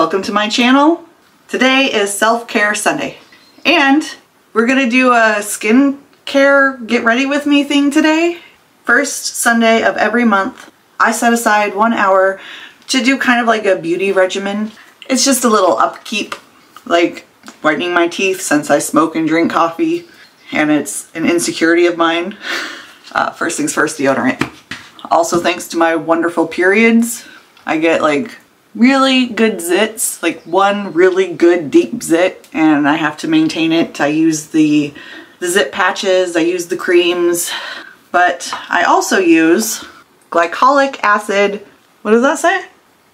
Welcome to my channel. Today is Self-Care Sunday, and we're gonna do a skin care get ready with me thing today. First Sunday of every month, I set aside 1 hour to do kind of like a beauty regimen. It's just a little upkeep, like whitening my teeth since I smoke and drink coffee, and it's an insecurity of mine. First things first, deodorant. Also, thanks to my wonderful periods, I get like really good zits, like one really good deep zit, and I have to maintain it. I use the zit patches, I use the creams, but I also use glycolic acid, what does that say?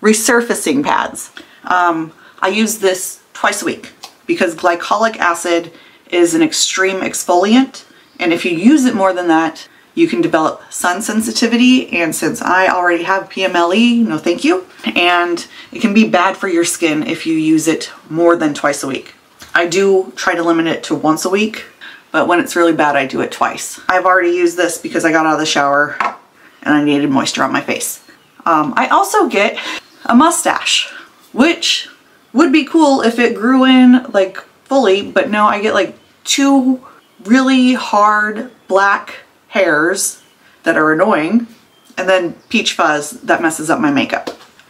Resurfacing pads. I use this twice a week because glycolic acid is an extreme exfoliant, and if you use it more than that, you can develop sun sensitivity, and since I already have PMLE, no thank you. And it can be bad for your skin if you use it more than twice a week. I do try to limit it to once a week, but when it's really bad, I do it twice. I've already used this because I got out of the shower and I needed moisture on my face. I also get a mustache, which would be cool if it grew in like fully, but no, I get like two really hard black hairs that are annoying, and then peach fuzz that messes up my makeup.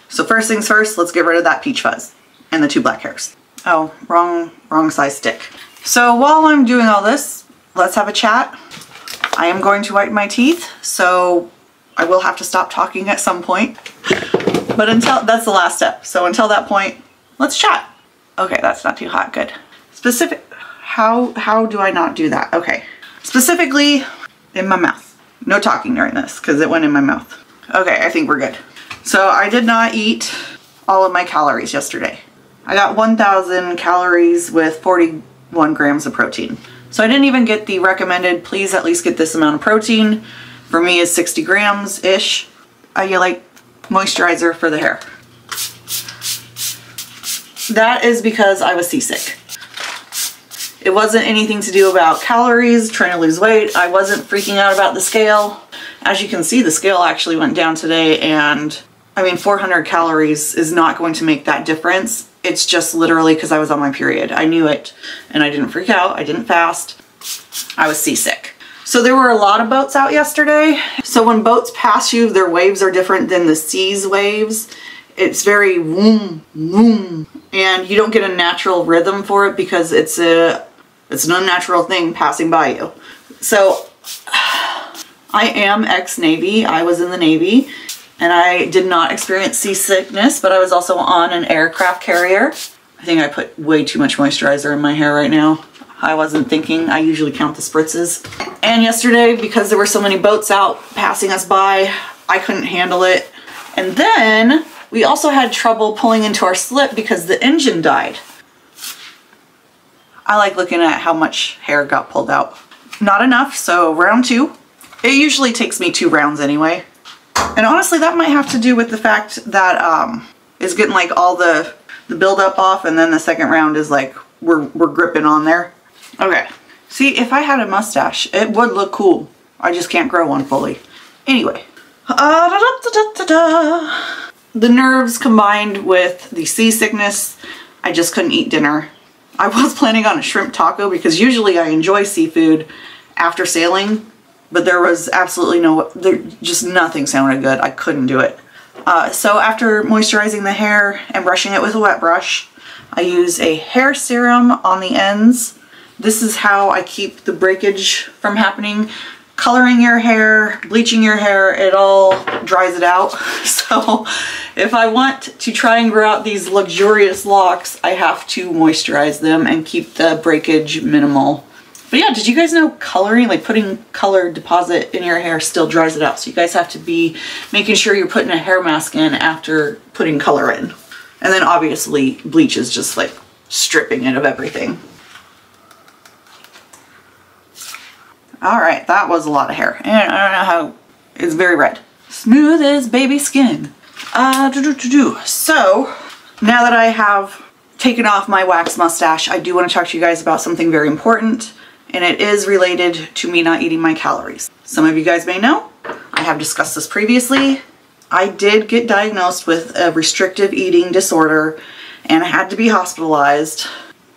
So first things first, let's get rid of that peach fuzz and the two black hairs. Oh, wrong size stick. So while I'm doing all this, let's have a chat. I am going to whiten my teeth, so I will have to stop talking at some point. But until, that's the last step. So until that point, let's chat. Okay, that's not too hot, good. Specific, how do I not do that? Okay, specifically, in my mouth. No talking during this because it went in my mouth. Okay, I think we're good. So I did not eat all of my calories yesterday. I got 1,000 calories with 41 grams of protein. So I didn't even get the recommended, please at least get this amount of protein. For me is 60 grams-ish. I get like moisturizer for the hair. That is because I was seasick. It wasn't anything to do about calories, trying to lose weight. I wasn't freaking out about the scale. As you can see, the scale actually went down today, and I mean, 400 calories is not going to make that difference. It's just literally because I was on my period. I knew it, and I didn't freak out. I didn't fast. I was seasick. So there were a lot of boats out yesterday. So when boats pass you, their waves are different than the sea's waves. It's very woom, woom, and you don't get a natural rhythm for it because it's an unnatural thing passing by you. So I am ex-Navy. I was in the Navy, and I did not experience seasickness, but I was also on an aircraft carrier. I think I put way too much moisturizer in my hair right now. I wasn't thinking. I usually count the spritzes. And yesterday, because there were so many boats out passing us by, I couldn't handle it. And then we also had trouble pulling into our slip because the engine died. I like looking at how much hair got pulled out. Not enough, so round two. It usually takes me 2 rounds anyway. And honestly, that might have to do with the fact that it's getting like all the buildup off, and then the second round is like, we're gripping on there. Okay, see, if I had a mustache, it would look cool. I just can't grow one fully. Anyway, the nerves combined with the seasickness, I just couldn't eat dinner. I was planning on a shrimp taco because usually I enjoy seafood after sailing, but there was absolutely just nothing sounded good. I couldn't do it. So after moisturizing the hair and brushing it with a wet brush, I use a hair serum on the ends. This is how I keep the breakage from happening. Coloring your hair, bleaching your hair, it all dries it out. So if I want to try and grow out these luxurious locks, I have to moisturize them and keep the breakage minimal. But yeah, did you guys know coloring, like putting color deposit in your hair, still dries it out? So you guys have to be making sure you're putting a hair mask in after putting color in. And then obviously bleach is just like stripping it of everything. All right, that was a lot of hair, and I don't know how, it's very red. Smooth as baby skin. So now that I have taken off my wax mustache, I do want to talk to you guys about something very important, and it is related to me not eating my calories. Some of you guys may know, I have discussed this previously. I did get diagnosed with a restrictive eating disorder, and I had to be hospitalized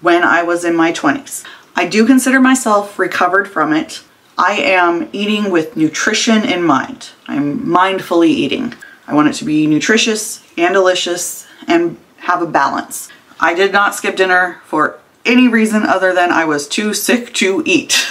when I was in my 20s. I do consider myself recovered from it. I am eating with nutrition in mind. I'm mindfully eating. I want it to be nutritious and delicious and have a balance. I did not skip dinner for any reason other than I was too sick to eat.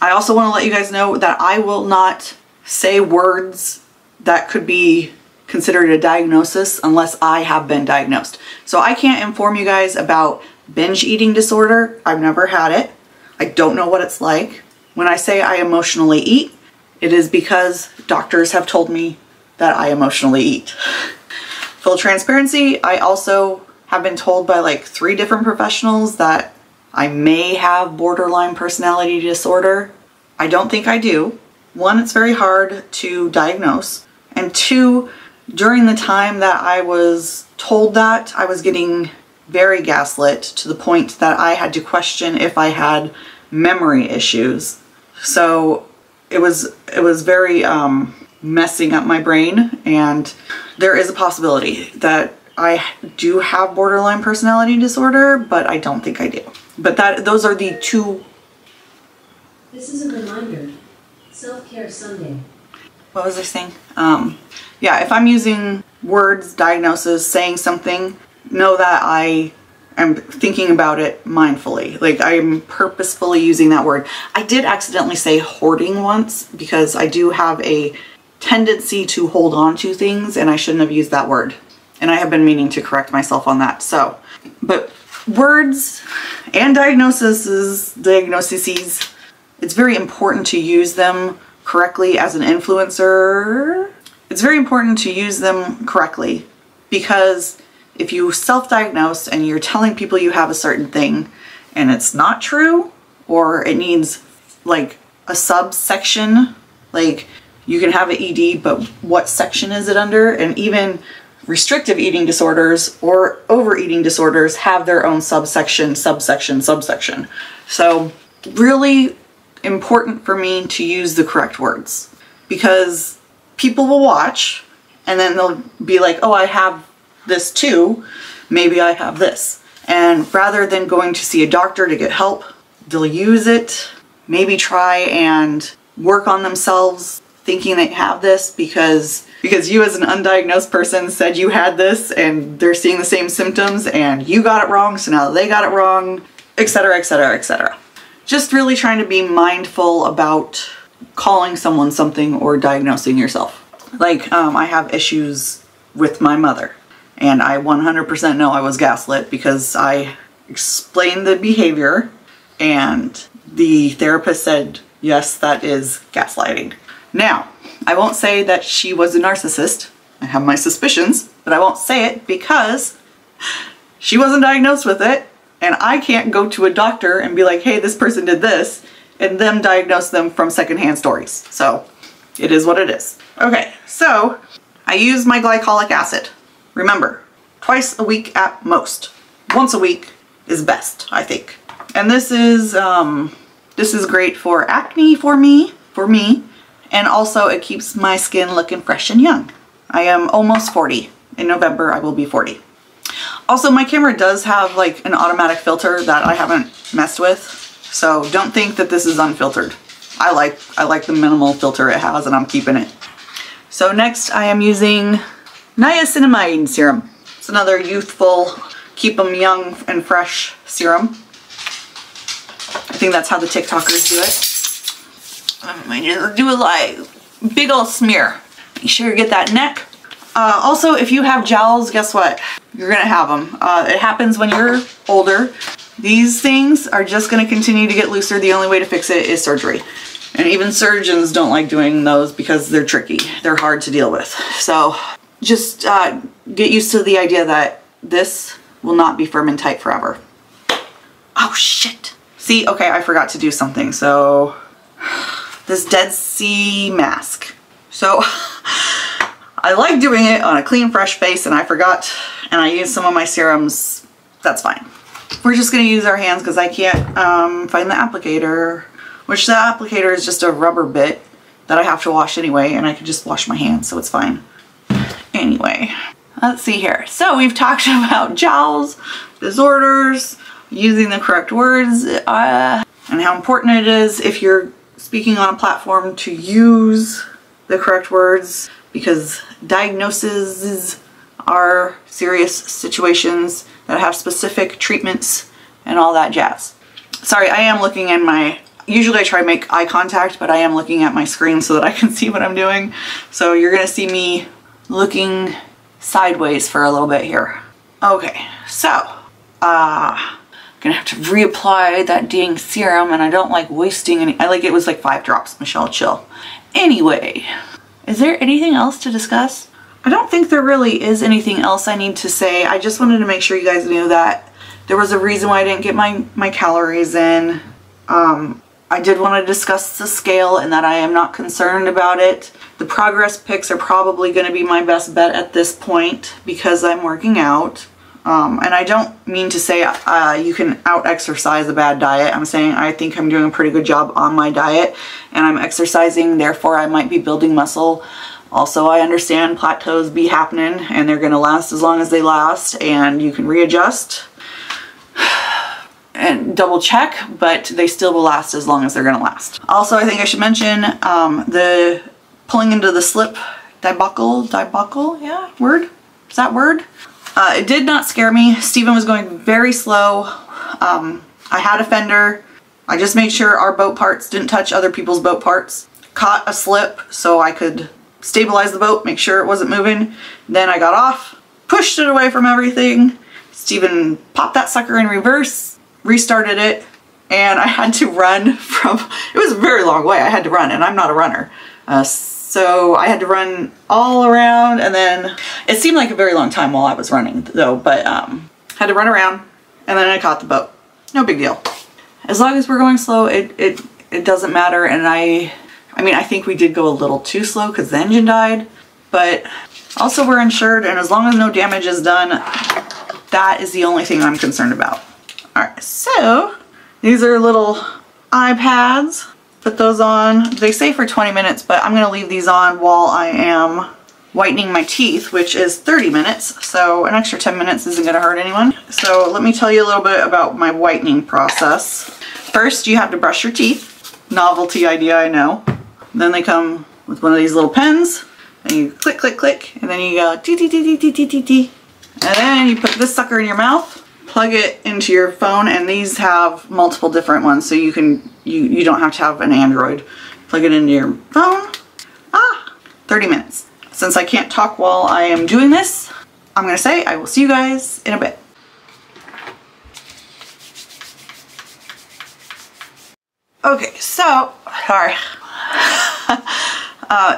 I also want to let you guys know that I will not say words that could be considered a diagnosis unless I have been diagnosed. So I can't inform you guys about binge eating disorder. I've never had it. I don't know what it's like. When I say I emotionally eat, it is because doctors have told me that I emotionally eat. Full transparency, I also have been told by like 3 different professionals that I may have borderline personality disorder. I don't think I do. 1, it's very hard to diagnose. And 2, during the time that I was told that, I was getting very gaslit to the point that I had to question if I had memory issues. So it was very messing up my brain, and there is a possibility that I do have borderline personality disorder, but I don't think I do. But those are the 2. This is a reminder. Self-care Sunday. What was I saying? Yeah, if I'm using words, diagnosis, saying something, know that I am thinking about it mindfully. Like, I'm purposefully using that word. I did accidentally say hoarding once because I do have a tendency to hold on to things, and I shouldn't have used that word. And I have been meaning to correct myself on that. So, but words and diagnoses, it's very important to use them correctly as an influencer. It's very important to use them correctly, because if you self-diagnose and you're telling people you have a certain thing and it's not true, or it needs like a subsection, like you can have an ED, but what section is it under? And even restrictive eating disorders or overeating disorders have their own subsection, subsection, subsection. So really important for me to use the correct words, because people will watch and then they'll be like, oh, I have this too, maybe I have this. And rather than going to see a doctor to get help, they'll use it, maybe try and work on themselves thinking they have this because you as an undiagnosed person said you had this, and they're seeing the same symptoms and you got it wrong, so now they got it wrong, etc., etc., etc. Just really trying to be mindful about calling someone something or diagnosing yourself. Like, I have issues with my mother, and I 100% know I was gaslit because I explained the behavior and the therapist said, yes, that is gaslighting. Now, I won't say that she was a narcissist. I have my suspicions, but I won't say it because she wasn't diagnosed with it, and I can't go to a doctor and be like, hey, this person did this, and then diagnose them from secondhand stories. So it is what it is. Okay, so I use my glycolic acid. Remember, twice a week at most. Once a week is best, I think. And this is great for acne for me. And also it keeps my skin looking fresh and young. I am almost 40. In November, I will be 40. Also, my camera does have like an automatic filter that I haven't messed with. So don't think that this is unfiltered. I like the minimal filter it has, and I'm keeping it. So next I am using niacinamide serum. It's another youthful, keep them young and fresh serum. I think that's how the TikTokers do it. I'm going to do a big old smear. Make sure you get that neck. Also, if you have jowls, guess what? You're going to have them. It happens when you're older. These things are just going to continue to get looser. The only way to fix it is surgery. And even surgeons don't like doing those because they're tricky. They're hard to deal with. So just get used to the idea that this will not be firm and tight forever. Oh, shit. See, okay, I forgot to do something. So this Dead Sea mask. So I like doing it on a clean, fresh face, and I forgot, and I used some of my serums. That's fine. We're just gonna use our hands because I can't find the applicator, which the applicator is just a rubber bit that I have to wash anyway, and I can just wash my hands, so it's fine. Anyway, Let's see here. So we've talked about jowls, disorders, using the correct words, and how important it is if you're speaking on a platform to use the correct words, because diagnoses are serious situations that have specific treatments and all that jazz. Sorry, I am looking in my, usually I try to make eye contact, but I am looking at my screen so that I can see what I'm doing. So you're gonna see me looking sideways for a little bit here. Okay, so I'm gonna have to reapply that dang serum, and I don't like wasting any, I like it was like 5 drops, Michelle, chill. Anyway, is there anything else to discuss? I don't think there really is anything else I need to say. I just wanted to make sure you guys knew that there was a reason why I didn't get my calories in. I did want to discuss the scale and that I am not concerned about it. The progress pics are probably going to be my best bet at this point because I'm working out. And I don't mean to say you can out-exercise a bad diet. I'm saying I think I'm doing a pretty good job on my diet and I'm exercising, therefore I might be building muscle. Also, I understand plateaus be happening and they're going to last as long as they last, and you can readjust and double check, but they still will last as long as they're going to last. Also, I think I should mention the pulling into the slip debacle, yeah, word? Is that word? It did not scare me. Steven was going very slow. I had a fender. I just made sure our boat parts didn't touch other people's boat parts. Caught a slip so I could stabilize the boat, make sure it wasn't moving. Then I got off, pushed it away from everything. Steven popped that sucker in reverse, restarted it, and I had to run from, it was a very long way I had to run, and I'm not a runner. So I had to run all around, and then it seemed like a very long time while I was running though, but had to run around, and then I caught the boat. No big deal. As long as we're going slow, it doesn't matter, and I mean, I think we did go a little too slow because the engine died, but also we're insured, and as long as no damage is done, that is the only thing I'm concerned about. All right, so these are little iPads. Put those on. They say for 20 minutes, but I'm going to leave these on while I am whitening my teeth, which is 30 minutes, so an extra 10 minutes isn't going to hurt anyone. So let me tell you a little bit about my whitening process. First, you have to brush your teeth. Novelty idea, I know. Then they come with one of these little pens, and you click, click, click, and then you go tee, tee, tee, tee, tee, tee, tee. And then you put this sucker in your mouth, plug it into your phone, and these have multiple different ones, so you can, you don't have to have an Android. Plug it into your phone. 30 minutes. Since I can't talk while I am doing this, I'm gonna say I will see you guys in a bit. Okay, so, sorry.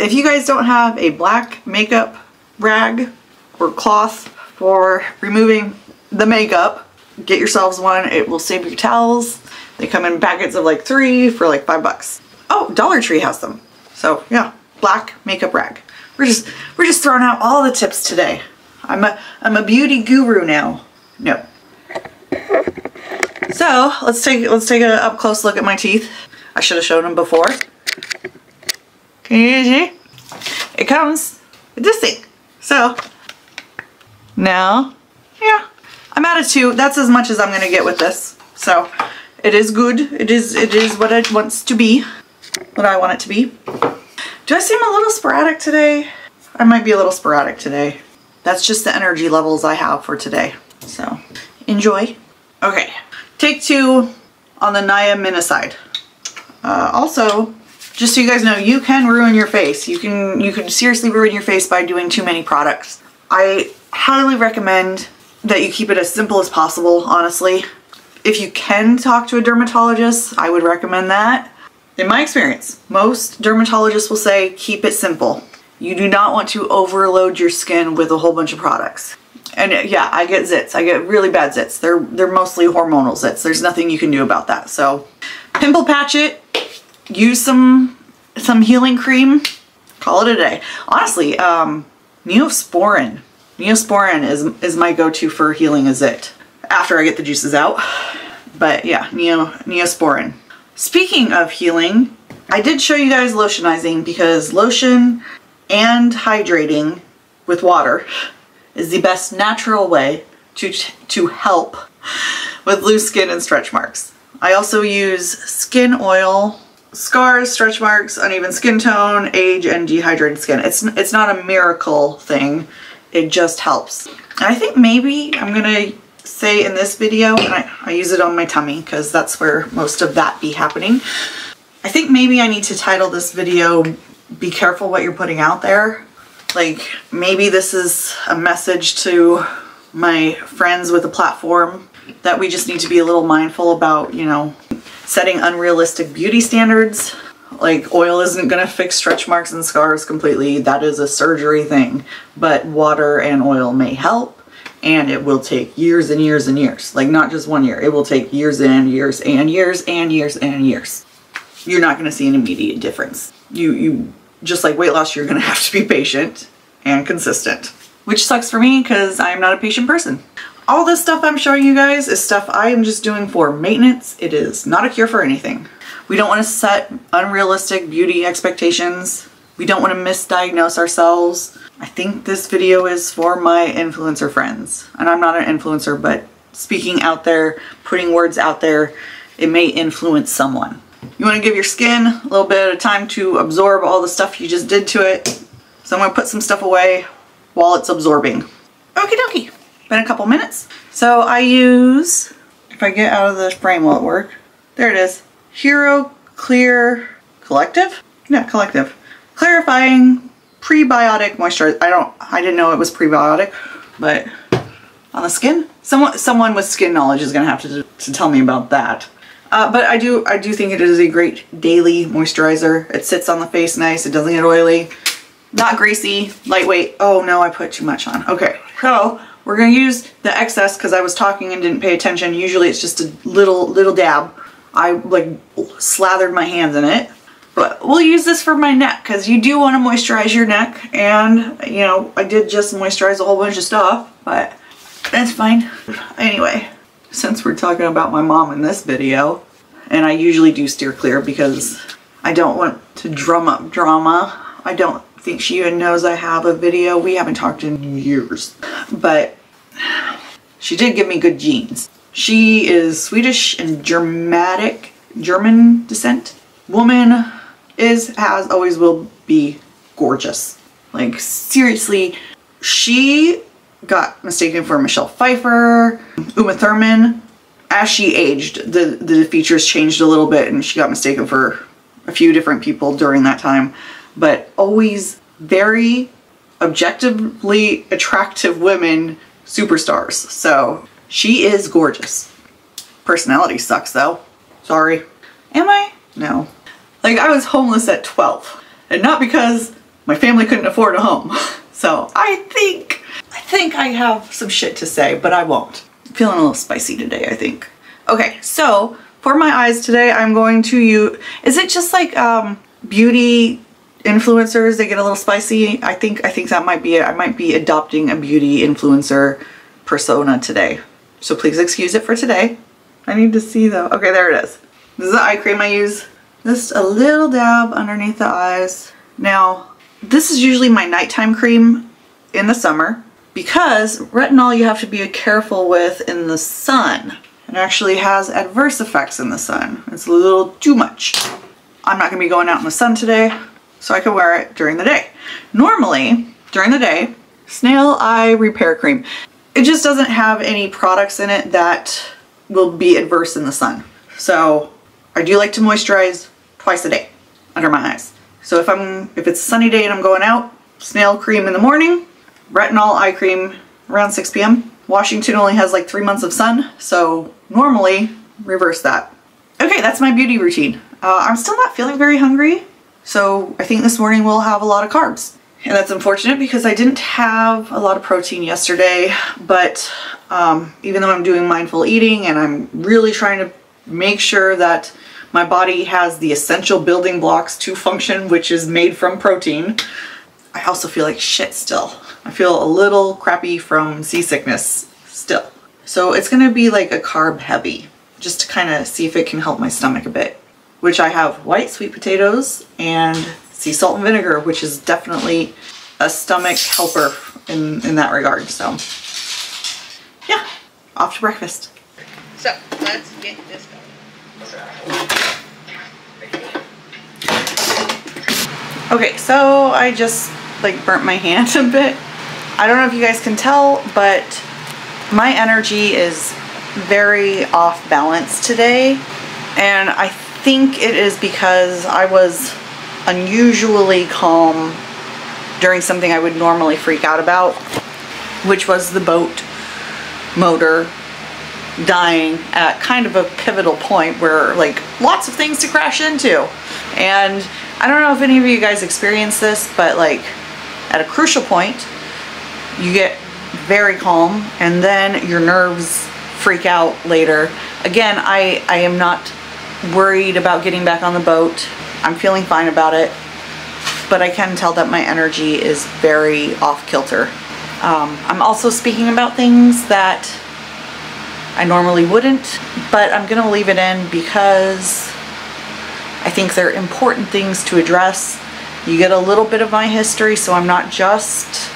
If you guys don't have a black makeup rag or cloth for removing the makeup, get yourselves one. It will save your towels. They come in packets of like 3 for like $5. Oh, Dollar Tree has them. So yeah, black makeup rag. We're just throwing out all the tips today. I'm a beauty guru now. No. So let's take an up close look at my teeth. I should have shown them before. Can you see? It comes with this thing. So now, yeah, I'm at a 2. That's as much as I'm gonna get with this. So it is good. It is what it wants to be. What I want it to be. Do I seem a little sporadic today? I might be a little sporadic today. That's just the energy levels I have for today. So enjoy. Okay. Take 2 on the niacinamide. Also, just so you guys know, you can ruin your face. You can seriously ruin your face by doing too many products. I highly recommend that you keep it as simple as possible, honestly. If you can talk to a dermatologist, I would recommend that. In my experience, most dermatologists will say keep it simple. You do not want to overload your skin with a whole bunch of products. And yeah, I get zits. I get really bad zits. They're mostly hormonal zits. There's nothing you can do about that. So pimple patch it, use some healing cream, call it a day. Honestly, Neosporin is my go-to for healing a zit after I get the juices out. But yeah, Neosporin. Speaking of healing, I did show you guys lotionizing because lotion and hydrating with water is the best natural way to help with loose skin and stretch marks. I also use skin oil, scars, stretch marks, uneven skin tone, age, and dehydrated skin. It's not a miracle thing, it just helps. And I think maybe I'm gonna say in this video, and I use it on my tummy because that's where most of that be happening. I think maybe I need to title this video, "Be Careful What You're Putting Out There." Like, maybe this is a message to my friends with a platform that we just need to be a little mindful about, you know, setting unrealistic beauty standards. Like, oil isn't gonna fix stretch marks and scars completely. That is a surgery thing, but water and oil may help, and it will take years and years and years. Like, not just 1 year, it will take years and years and years and years and years. You're not gonna see an immediate difference. You just like weight loss, you're gonna have to be patient and consistent, which sucks for me because I'm not a patient person. All this stuff I'm showing you guys is stuff I am just doing for maintenance. It is not a cure for anything. We don't want to set unrealistic beauty expectations. We don't want to misdiagnose ourselves. I think this video is for my influencer friends. And I'm not an influencer, but speaking out there, putting words out there, it may influence someone. You want to give your skin a little bit of time to absorb all the stuff you just did to it. So I'm going to put some stuff away while it's absorbing. Okie dokie. Been a couple minutes. So I use, if I get out of the frame, will it work? There it is. Hero Clear Collective? No, Collective. Clarifying Prebiotic Moisturizer. I didn't know it was prebiotic, but on the skin? Someone with skin knowledge is gonna have to tell me about that. But I do think it is a great daily moisturizer. It sits on the face nice, it doesn't get oily. Not greasy, lightweight. Oh no, I put too much on. Okay, so we're gonna use the excess because I was talking and didn't pay attention. Usually it's just a little dab. I like slathered my hands in it, but we'll use this for my neck because you do want to moisturize your neck. And you know, I did just moisturize a whole bunch of stuff, but that's fine. Anyway, since we're talking about my mom in this video, and I usually do steer clear because I don't want to drum up drama. I don't think she even knows I have a video. We haven't talked in years, but she did give me good genes. She is Swedish and German descent. Woman is, has, always will be gorgeous. Like, seriously, she got mistaken for Michelle Pfeiffer, Uma Thurman. As she aged, the features changed a little bit and she got mistaken for a few different people during that time. But always very objectively attractive women, superstars. So she is gorgeous. Personality sucks though. Sorry. Am I? No. Like, I was homeless at 12, and not because my family couldn't afford a home. So I think I have some shit to say, but I won't. I'm feeling a little spicy today, I think. Okay, so for my eyes today, I'm going to use, is it just like beauty influencers, they get a little spicy? I think that might be it. I might be adopting a beauty influencer persona today, so please excuse it for today. I need to see though. Okay, there it is. This is the eye cream I use. Just a little dab underneath the eyes. Now, this is usually my nighttime cream in the summer because retinol you have to be careful with in the sun. It actually has adverse effects in the sun. It's a little too much. I'm not gonna be going out in the sun today, so I can wear it during the day. Normally, during the day, Snail Eye Repair Cream. It just doesn't have any products in it that will be adverse in the sun. So I do like to moisturize twice a day under my eyes. So if it's a sunny day and I'm going out, Snail cream in the morning, retinol eye cream around 6 p.m. Washington only has like 3 months of sun, so normally reverse that. Okay, that's my beauty routine. I'm still not feeling very hungry. So I think this morning we'll have a lot of carbs. And that's unfortunate because I didn't have a lot of protein yesterday, but even though I'm doing mindful eating and I'm really trying to make sure that my body has the essential building blocks to function, which is made from protein, I also feel like shit still. I feel a little crappy from seasickness still. So it's gonna be like a carb heavy, just to kind of see if it can help my stomach a bit. Which I have white sweet potatoes and sea salt and vinegar, which is definitely a stomach helper in that regard. So yeah, off to breakfast. So let's get this going. Okay, so I just like burnt my hand a bit. I don't know if you guys can tell, but my energy is very off balance today, and I think it is because I was unusually calm during something I would normally freak out about, which was the boat motor dying at kind of a pivotal point where like lots of things to crash into. And I don't know if any of you guys experience this, but like at a crucial point you get very calm and then your nerves freak out later. Again, I am not worried about getting back on the boat. I'm feeling fine about it, but I can tell that my energy is very off kilter. I'm also speaking about things that I normally wouldn't, but I'm gonna leave it in because I think they're important things to address. You get a little bit of my history, so I'm not just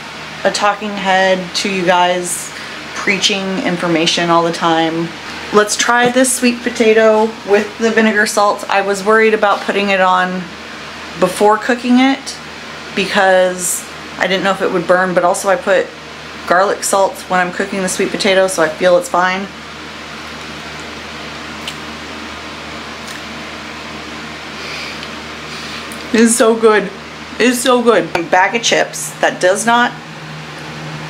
a talking head to you guys preaching information all the time. Let's try this sweet potato with the vinegar salt. I was worried about putting it on before cooking it because I didn't know if it would burn, but also I put garlic salt when I'm cooking the sweet potato, so I feel it's fine. It is so good. It is so good. A bag of chips that does not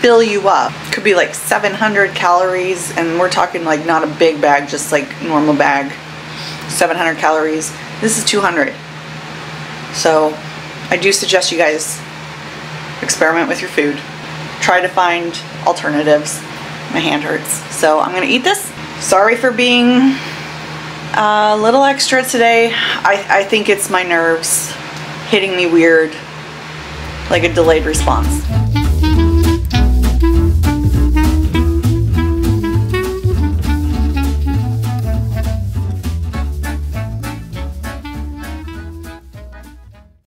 fill you up. Could be like 700 calories, and we're talking like not a big bag, just like normal bag, 700 calories. This is 200. So I do suggest you guys experiment with your food. Try to find alternatives. My hand hurts. So I'm gonna eat this. Sorry for being a little extra today. I think it's my nerves hitting me weird, like a delayed response.